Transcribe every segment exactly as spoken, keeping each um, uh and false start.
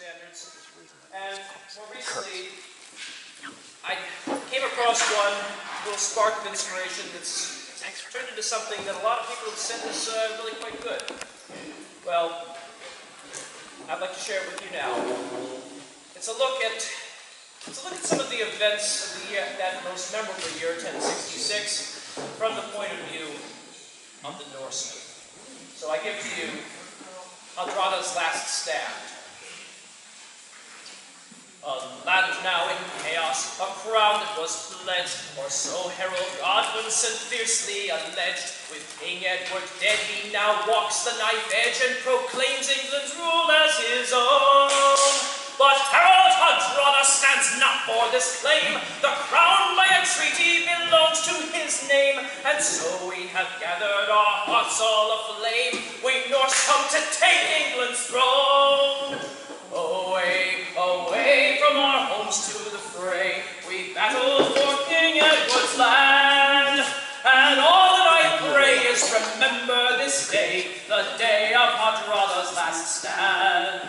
standards. And more recently, I came across one little spark of inspiration that's turned into something that a lot of people have said is uh, really quite good. Well, I'd like to share it with you now. It's a look at it's a look at some of the events of the year, that most memorable year, ten sixty-six, from the point of view of the Norsemen. So I give to you Hardrada's last stand. A land now in chaos, a crown that was pledged, or so Harold Godwinson fiercely alleged. With King Edward dead, he now walks the knife edge and proclaims England's rule as his own. But Harald Hardrada stands not for this claim. The crown by a treaty belongs to his name, and so we have gathered our hearts all aflame. We Norse come to take England's throne. Away, away from our homes to the fray, we battle for King Edward's land. And all that I pray is remember this day, the day of Hardrada's last stand.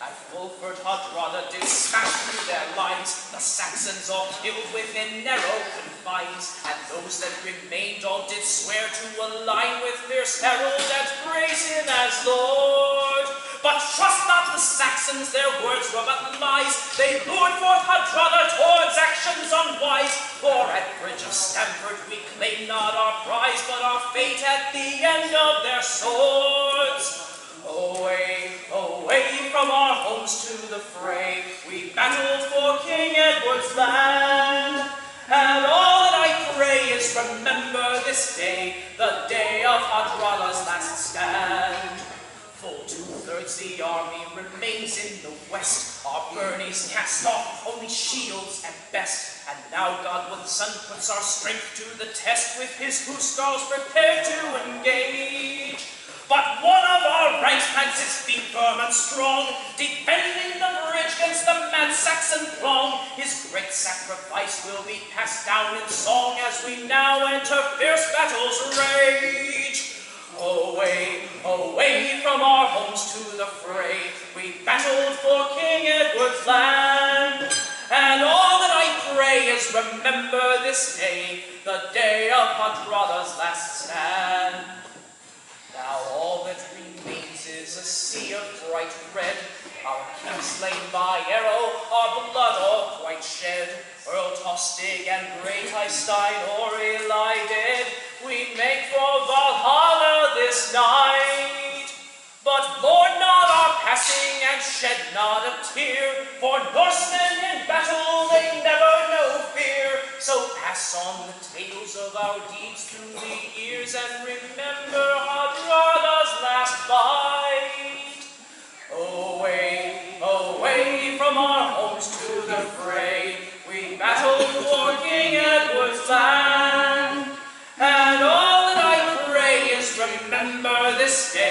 At Volkford Hardrada did smash through their lines, the Saxons all killed within narrow confines, and those that remained all did swear to align with fierce Harold and praise him as Lord. But trust not the Saxons, their words were but lies. They lured forth Hardrada towards actions unwise. For at Bridge of Stamford we claim not our prize, but our fate at the end of their swords. Away, away from our homes to the fray, we battled for King Edward's land. And all that I pray is remember this day, the day of Hardrada's last stand. Full two-thirds the army remains in the west. Our Bernies cast off only shields at best. And now Godwinson puts our strength to the test, with his Huskarls prepared to engage. But one of our ranks plants its feet firm and strong, defending the bridge against the mad Saxon throng. His great sacrifice will be passed down in song as we now enter fierce battle's rage. Away, away from our homes to the fray, we battled for King Edward's land. And all that I pray is remember this day, the day of Hardrada's last stand. Now all that remains is a sea of bright red, our king slain by arrow, our blood all quite shed. Earl Tostig and great Eystein or Elidir, we make for Valhalla this night. But mourn not our passing and shed not a tear, for Norsemen in battle they never know fear. So pass on the tales of our deeds through the years, and remember Hardrada's last fight. Away, away from our homes to the fray, we battle for King Edward's land. And all that I pray is remember this day,